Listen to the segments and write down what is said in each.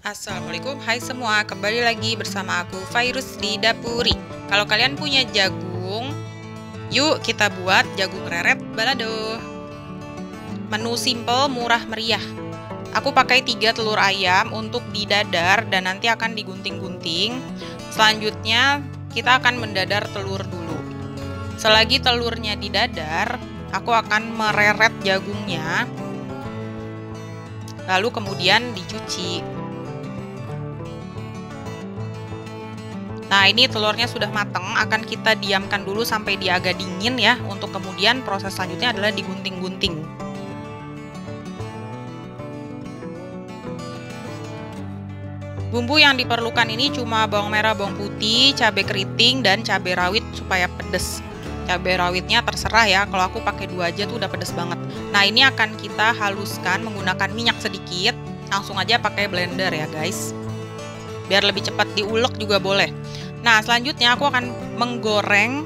Assalamualaikum, hai semua, kembali lagi bersama aku Virus di Dapuri. Kalau kalian punya jagung, yuk kita buat jagung reret balado. Menu simple, murah meriah. Aku pakai 3 telur ayam untuk didadar dan nanti akan digunting-gunting. Selanjutnya kita akan mendadar telur dulu. Selagi telurnya didadar, aku akan mereret jagungnya, lalu kemudian dicuci. Nah, ini telurnya sudah mateng, akan kita diamkan dulu sampai dia agak dingin ya, untuk kemudian proses selanjutnya adalah digunting-gunting. Bumbu yang diperlukan ini cuma bawang merah, bawang putih, cabai keriting, dan cabai rawit supaya pedes. Cabai rawitnya terserah ya, kalau aku pakai 2 aja tuh udah pedes banget. Nah, ini akan kita haluskan menggunakan minyak sedikit, langsung aja pakai blender ya guys, biar lebih cepat diulek juga boleh. Nah, selanjutnya aku akan menggoreng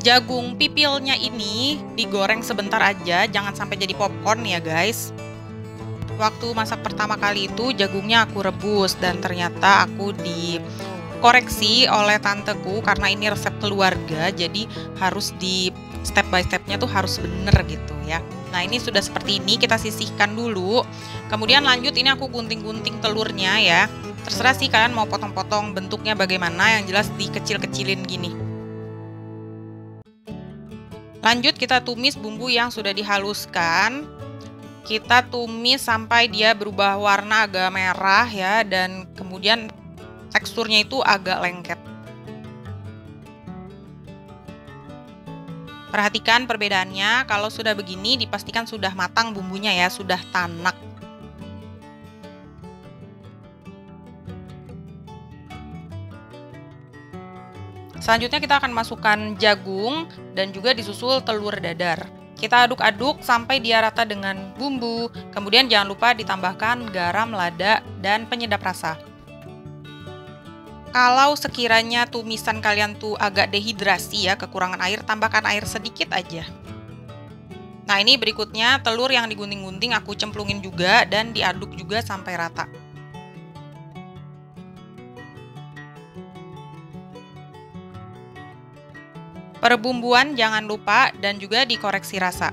jagung pipilnya ini, digoreng sebentar aja, jangan sampai jadi popcorn ya guys. Waktu masak pertama kali itu jagungnya aku rebus dan ternyata aku dikoreksi oleh tanteku karena ini resep keluarga, jadi harus di step by stepnya tuh harus bener gitu ya. Nah, ini sudah seperti ini, kita sisihkan dulu. Kemudian lanjut, ini aku gunting-gunting telurnya ya. Terserah sih kalian mau potong-potong bentuknya bagaimana, yang jelas dikecil-kecilin gini. Lanjut kita tumis bumbu yang sudah dihaluskan. Kita tumis sampai dia berubah warna agak merah ya, dan kemudian teksturnya itu agak lengket. Perhatikan perbedaannya, kalau sudah begini dipastikan sudah matang bumbunya ya, sudah tanak. Selanjutnya kita akan masukkan jagung dan juga disusul telur dadar. Kita aduk-aduk sampai dia rata dengan bumbu. Kemudian jangan lupa ditambahkan garam, lada, dan penyedap rasa. Kalau sekiranya tumisan kalian tuh agak dehidrasi ya, kekurangan air, tambahkan air sedikit aja. Nah, ini berikutnya telur yang digunting-gunting aku cemplungin juga dan diaduk juga sampai rata. Perbumbuan jangan lupa dan juga dikoreksi rasa.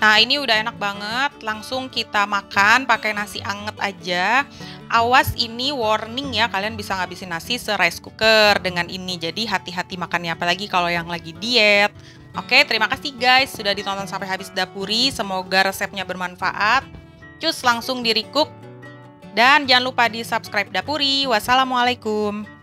Nah, ini udah enak banget, langsung kita makan pakai nasi anget aja. Awas, ini warning ya, kalian bisa ngabisin nasi se-rice cooker dengan ini. Jadi hati-hati makannya, apalagi kalau yang lagi diet. Oke, terima kasih guys sudah ditonton sampai habis Dapuri. Semoga resepnya bermanfaat. Cus, langsung di-recook. Dan jangan lupa di subscribe Dapuri. Wassalamualaikum.